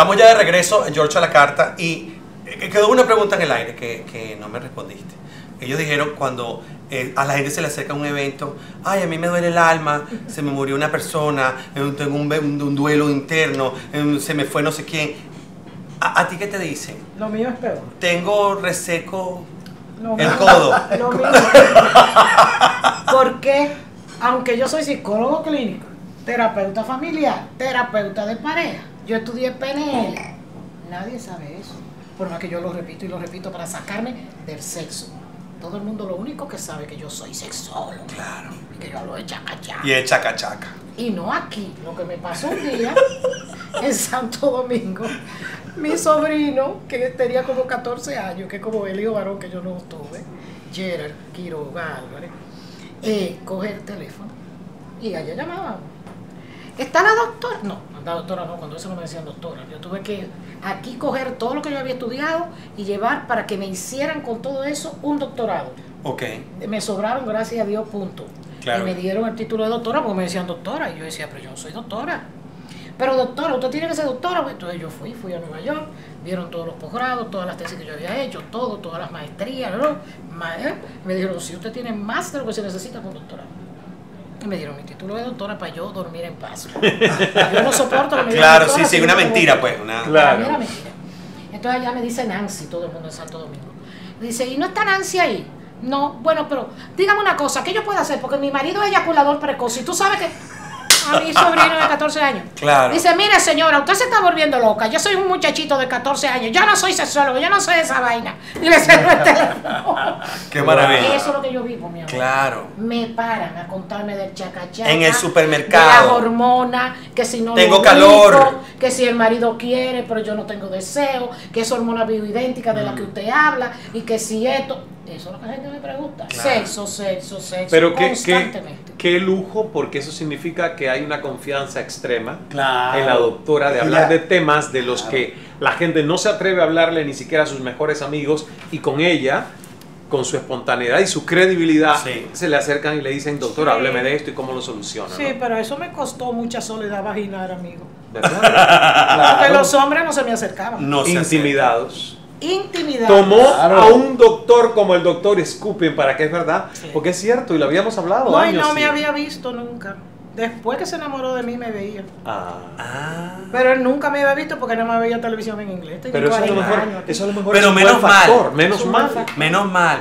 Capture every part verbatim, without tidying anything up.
Estamos ya de regreso en George a la Carta y quedó una pregunta en el aire que, que no me respondiste. Ellos dijeron cuando eh, a la gente se le acerca un evento, ay, a mí me duele el alma, se me murió una persona, tengo un, un, un duelo interno, se me fue no sé quién. ¿A, a ti qué te dicen? Lo mío es peor. Tengo reseco Lo el mío. codo. Lo mío. Porque aunque yo soy psicólogo clínico, terapeuta familiar, terapeuta de pareja, yo estudié P N L, nadie sabe eso. Por más que yo lo repito y lo repito para sacarme del sexo. Todo el mundo lo único que sabe es que yo soy sexólogo. Claro. Y que yo hablo de chacachaca. Y de chacachaca. Y no aquí. Lo que me pasó un día en Santo Domingo, mi sobrino, que tenía como catorce años, que es como el hijo varón que yo no tuve, Gerard Quiroga Álvarez, eh, coge el teléfono y allá llamaba. ¿Está la doctora? No, la doctora no, cuando eso no me decían doctora. Yo tuve que aquí coger todo lo que yo había estudiado y llevar para que me hicieran con todo eso un doctorado. Ok. Me sobraron, gracias a Dios, punto. Claro. Y me dieron el título de doctora porque me decían doctora. Y yo decía, pero yo no soy doctora. Pero doctora, usted tiene que ser doctora. Entonces yo fui, fui a Nueva York, vieron todos los posgrados, todas las tesis que yo había hecho, todo, todas las maestrías. ¿no? Me dijeron, si usted tiene más de lo que se necesita con doctorado. Y me dieron mi título de doctora para yo dormir en paz. Yo no soporto que me digan Claro, sí, sí, una mentira, pues. Una... Claro. Una mentira. Entonces allá me dice Nancy, todo el mundo en Santo Domingo. Me dice, ¿y no está Nancy ahí? No, bueno, pero dígame una cosa, ¿qué yo puedo hacer? Porque mi marido es eyaculador precoz y tú sabes que a mi sobrino de catorce años. Claro. Dice, mire señora, usted se está volviendo loca. Yo soy un muchachito de catorce años. Yo no soy sexólogo, yo no soy de esa vaina. Y le cerró el teléfono. Qué maravilla. Eso es lo que yo vivo, mi amor. Claro. Me paran a contarme del chacachaca. En el supermercado. De la hormona, que si no tengo calor. Digo, que si el marido quiere, pero yo no tengo deseo. Que es hormona bioidéntica de mm. la que usted habla. Y que si esto... Eso es lo que la gente me pregunta. Claro. Sexo, sexo, sexo. Pero qué, constantemente. Qué, qué lujo, porque eso significa que hay una confianza extrema claro. en la doctora de hablar ya. de temas de los claro. que la gente no se atreve a hablarle ni siquiera a sus mejores amigos, y con ella, con su espontaneidad y su credibilidad, sí. se le acercan y le dicen, doctora, sí. hábleme de esto y cómo lo soluciona. Sí, ¿no? Pero eso me costó mucha soledad vaginal, amigo. ¿Verdad? Claro. Porque los hombres no se me acercaban. No se Intimidados. Intimidad. Tomó claro. a un doctor como el doctor Escupen, para que es verdad, sí. porque es cierto y lo habíamos hablado. No, años, no me sí. había visto nunca. Después que se enamoró de mí me veía. Ah. Pero él nunca me había visto porque no me veía televisión en inglés. Pero eso a lo mejor, eso a lo mejor. Pero es menos, mal, factor, menos, mal, mal, menos mal.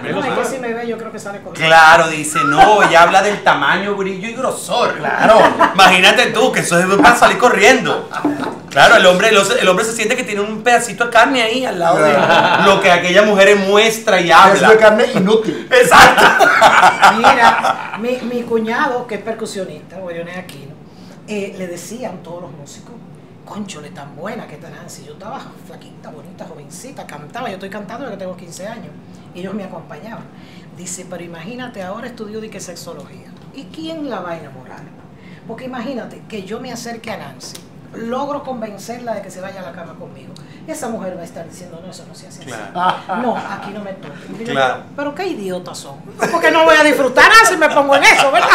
Menos mal. No, es que si me ve yo creo que sale corriendo. Claro, dice, no, ella habla del tamaño, brillo y grosor. Claro. Imagínate tú que eso es para salir corriendo. Claro, el hombre, el hombre se siente que tiene un pedacito de carne ahí al lado de lo que aquella mujer muestra y habla. Eso de carne inútil. Exacto. Mira, mi, mi cuñado, que es percusionista, Boriones Aquino, eh, le decían todos los músicos, conchole, tan buena que está Nancy. Yo estaba flaquita, bonita, jovencita, cantaba. Yo estoy cantando desde que tengo quince años. Ellos me acompañaban. Dice, pero imagínate, ahora estudio de qué sexología. ¿Y quién la va a enamorar? Porque imagínate que yo me acerque a Nancy, logro convencerla de que se vaya a la cama conmigo. Esa mujer va a estar diciendo, no, eso no se hace así. Claro. No, aquí no me toque. Claro. Pero qué idiotas son. Porque no voy a disfrutar así, me pongo en eso, ¿verdad?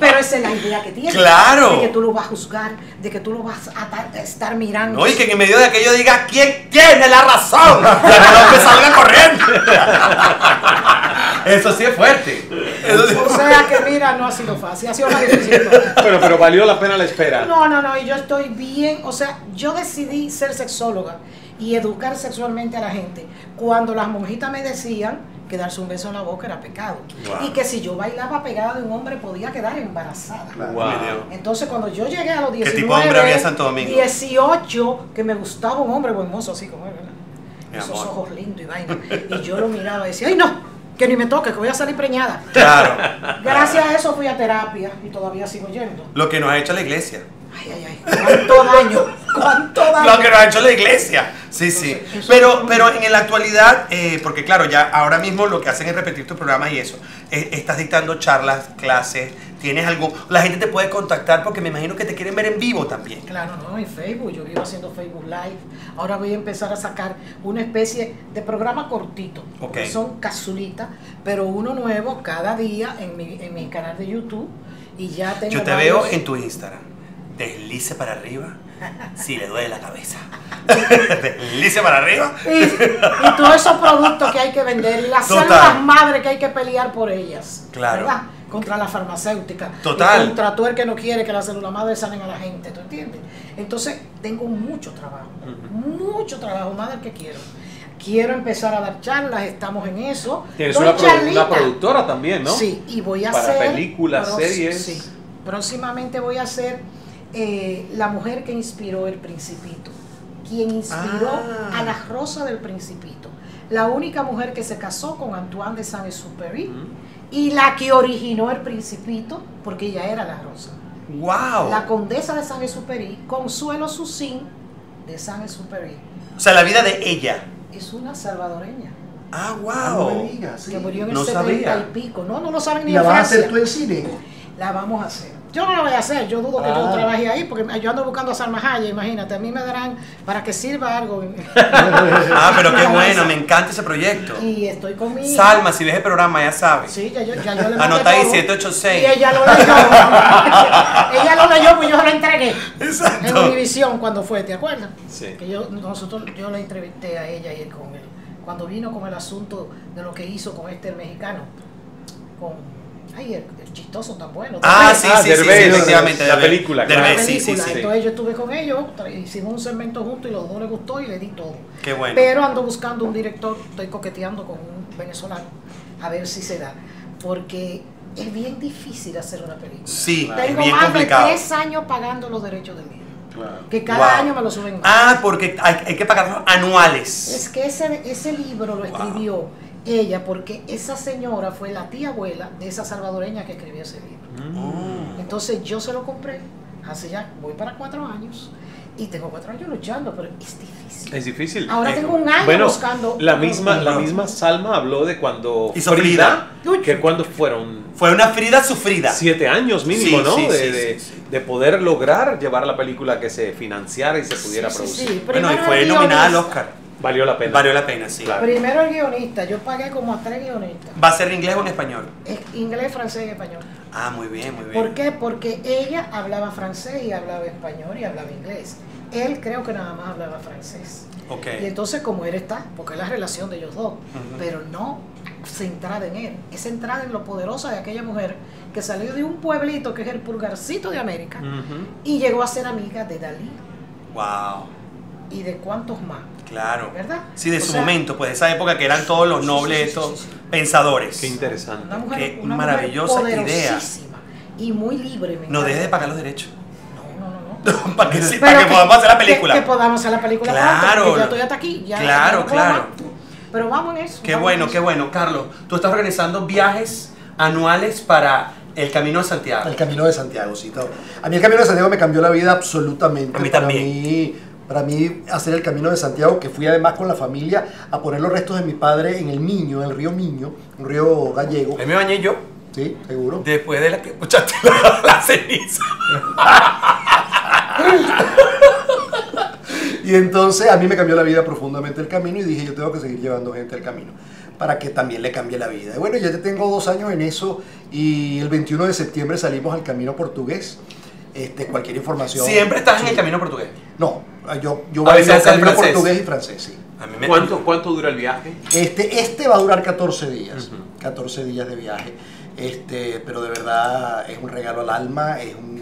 Pero esa es la idea que tiene. Claro. De que tú lo vas a juzgar, de que tú lo vas a estar mirando. No, y que en medio de aquello diga, ¿quién tiene la razón? La que no salga corriendo. Eso sí es fuerte. O sea que mira, no ha sido fácil, ha sido más difícil. Pero, pero valió la pena la espera. No, no, no, y yo estoy bien, o sea, yo decidí ser sexóloga y educar sexualmente a la gente cuando las monjitas me decían que darse un beso en la boca era pecado. Wow. Y que si yo bailaba pegada de un hombre podía quedar embarazada. Wow. Entonces cuando yo llegué a los diecinueve, ¿qué tipo de hombre había en Santo Domingo? dieciocho, que me gustaba un hombre buen mozo así como él, ¿verdad? Esos ojos lindos y vaina. Y yo lo miraba y decía, ¡ay no! Que ni me toque, que voy a salir preñada. Claro. Gracias a eso fui a terapia y todavía sigo yendo. Lo que nos ha hecho la iglesia. Ay, ay, ay. ¿Cuánto daño? ¿Cuánto daño? Lo que nos ha hecho la iglesia. Sí, Entonces, sí. Pero, pero en la actualidad, eh, porque claro, ya ahora mismo lo que hacen es repetir tus programas y eso. Eh, estás dictando charlas, clases, tienes algo. La gente te puede contactar porque me imagino que te quieren ver en vivo también. Claro, no, en Facebook. Yo vivo haciendo Facebook Live. Ahora voy a empezar a sacar una especie de programa cortito. Okay. Son casulitas, pero uno nuevo cada día en mi, en mi canal de YouTube. Y ya tengo. Yo te varios... veo en tu Instagram. Deslice para arriba si le duele la cabeza. Deslice para arriba. Y, y todos esos productos que hay que vender, y las células madre que hay que pelear por ellas. Claro. ¿Verdad? Contra la farmacéutica. Total. Y contra tú el que no quiere que las células madre salen a la gente, ¿tú entiendes? Entonces, tengo mucho trabajo, uh-huh. mucho trabajo, más del que quiero. Quiero empezar a dar charlas, estamos en eso. Tienes una, pro, una productora también, ¿no? Sí, y voy a Para hacer... Para películas, series... Sí, próximamente voy a hacer eh, la mujer que inspiró El Principito, quien inspiró ah. a la Rosa del Principito, la única mujer que se casó con Antoine de Saint-Exupéry, uh-huh. y la que originó El Principito, porque ella era la Rosa. ¡Wow! La condesa de Saint-Exupéry, Consuelo Sucin de Saint-Exupéry. O sea, la vida de ella... Es una salvadoreña. Ah, wow. No me digas. Sí. Que murió en el setenta y pico. No, no lo saben ni en Francia. ¿La vas a hacer tú en cine? La vamos a hacer. Yo no la voy a hacer. Yo dudo que ah. yo trabaje ahí porque yo ando buscando a Salma Haye, imagínate. A mí me darán para que sirva algo. Ah, pero qué bueno. Me encanta ese proyecto. Y estoy conmigo. Salma, si ves el programa, ya sabes. Sí, ya yo, ya yo le mandé. Anota ahí siete ocho seis. Y ella lo leyó. Ella lo leyó, pues yo se lo entregué. Exacto. En Univisión cuando fue, ¿te acuerdas? Sí. Que yo, nosotros, yo la entrevisté a ella y él con él. Cuando vino con el asunto de lo que hizo con este mexicano. Con... Ay, el, el chistoso tan bueno. Ah, sí, sí, sí, efectivamente. La película. Sí, sí, sí. Entonces yo estuve con ellos, hicimos un segmento juntos y los dos les gustó y le di todo. Qué bueno. Pero ando buscando un director, estoy coqueteando con un venezolano, a ver si se da. Porque es bien difícil hacer una película. Sí, tengo más complicado. de tres años pagando los derechos de mí. Claro. Que cada wow. año me lo suben más. Ah, porque hay, hay que pagarlos anuales. Es que ese, ese libro lo escribió... Wow. Ella, porque esa señora fue la tía abuela de esa salvadoreña que escribió ese libro. Mm. Entonces yo se lo compré, hace ya, voy para cuatro años, y tengo cuatro años luchando, pero es difícil. Es difícil. Ahora eh, tengo un año bueno, buscando... La misma, la misma Salma habló de cuando... ¿Hizo Frida? Frida que cuando fueron... Fue una Frida sufrida. Siete años mínimo, sí, ¿no? Sí, de, sí, de, sí, sí. de poder lograr llevar la película que se financiara y se pudiera sí, producir. Sí, sí. Bueno, y fue nominada al Oscar. Valió la pena. Valió la pena, sí. Claro. Primero el guionista, yo pagué como a tres guionistas. ¿Va a ser en inglés o en español? Es inglés, francés y español. Ah, muy bien, muy bien. ¿Por qué? Porque ella hablaba francés y hablaba español y hablaba inglés. Él creo que nada más hablaba francés. Okay. Y entonces como él está, porque es la relación de ellos dos, uh-huh. pero no centrada en él, es centrada en lo poderosa de aquella mujer que salió de un pueblito que es el pulgarcito de América uh-huh. y llegó a ser amiga de Dalí. Wow. ¿Y de cuántos más? Claro. ¿Verdad? Sí, de o su sea, momento, pues de esa época que eran todos los nobles, sí, sí, estos sí, sí, sí. pensadores. Qué interesante. Una mujer, Qué una maravillosa mujer idea. Y muy libre. No dejes de pagar los derechos. No, no, no. no. para que, sí, para que, que podamos hacer la película. Que, que podamos hacer la película. Claro. Pronto, ya estoy hasta aquí. Ya, claro, ya claro. Pero vamos en eso. Qué bueno, eso. qué bueno. Carlos, tú estás organizando viajes anuales para... El Camino de Santiago. El Camino de Santiago, sí. Todo. A mí el Camino de Santiago me cambió la vida absolutamente. A mí para también. Mí, Para mí, hacer el Camino de Santiago, que fui además con la familia a poner los restos de mi padre en el Miño, en el río Miño, un río gallego. Ahí me bañé yo. Sí, seguro. Después de la que escuchaste la, la ceniza. Y entonces a mí me cambió la vida profundamente el camino y dije, yo tengo que seguir llevando gente al camino para que también le cambie la vida. Y bueno, ya tengo dos años en eso y el veintiuno de septiembre salimos al Camino Portugués. Este, cualquier información. ¿Siempre estás sí. en el Camino Portugués? No, yo, yo voy a hacer el Camino francés. Portugués y francés, sí. A mí me... ¿Cuánto, ¿Cuánto dura el viaje? Este, este va a durar catorce días, uh-huh. catorce días de viaje, este, pero de verdad es un regalo al alma, es un,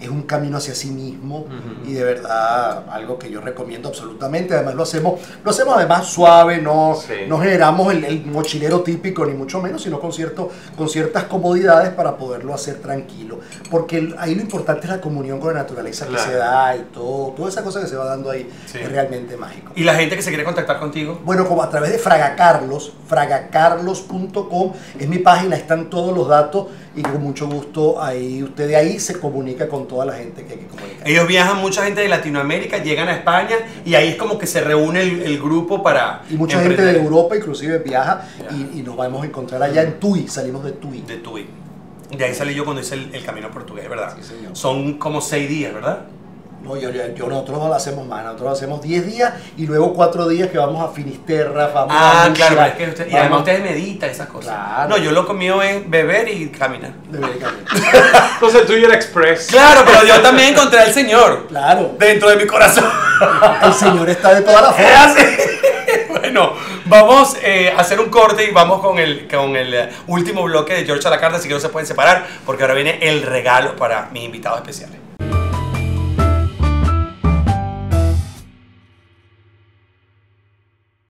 es un camino hacia sí mismo uh-huh. y de verdad algo que yo recomiendo absolutamente. Además lo hacemos, lo hacemos además suave, no, sí. no generamos el, el mochilero típico ni mucho menos, sino con, cierto, con ciertas comodidades para poderlo hacer tranquilo. Porque ahí lo importante es la comunión con la naturaleza claro. que se da y todo, toda esa cosa que se va dando ahí sí. es realmente mágico. ¿Y la gente que se quiere contactar contigo? Bueno, como a través de fragacarlos, fragacarlos punto com es mi página, están todos los datos y con mucho gusto ahí, usted de ahí se comunica con toda la gente que hay que comunicar. Ellos viajan, mucha gente de Latinoamérica, llegan a España y ahí es como que se reúne el, el grupo para... Y mucha emprender. gente de Europa inclusive viaja yeah. y, y nos vamos a encontrar allá en Tui, salimos de Tui. De Tui. De ahí salí yo cuando hice el, el Camino Portugués, ¿verdad? Sí, señor. Son como seis días, ¿verdad? No, yo, yo, yo nosotros no lo hacemos más, nosotros lo hacemos diez días y luego cuatro días que vamos a Finisterra, vamos ah, a Michira, claro, es que usted, y además ustedes meditan esas cosas. Claro. No, yo lo comido es beber y caminar. Beber y caminar. Entonces tú y el express. Claro, pero yo también encontré al Señor. Claro. Dentro de mi corazón. El Señor está de todas las formas. Bueno, vamos eh, a hacer un corte y vamos con el, con el último bloque de George a la Carta, así que no se pueden separar porque ahora viene el regalo para mis invitados especiales.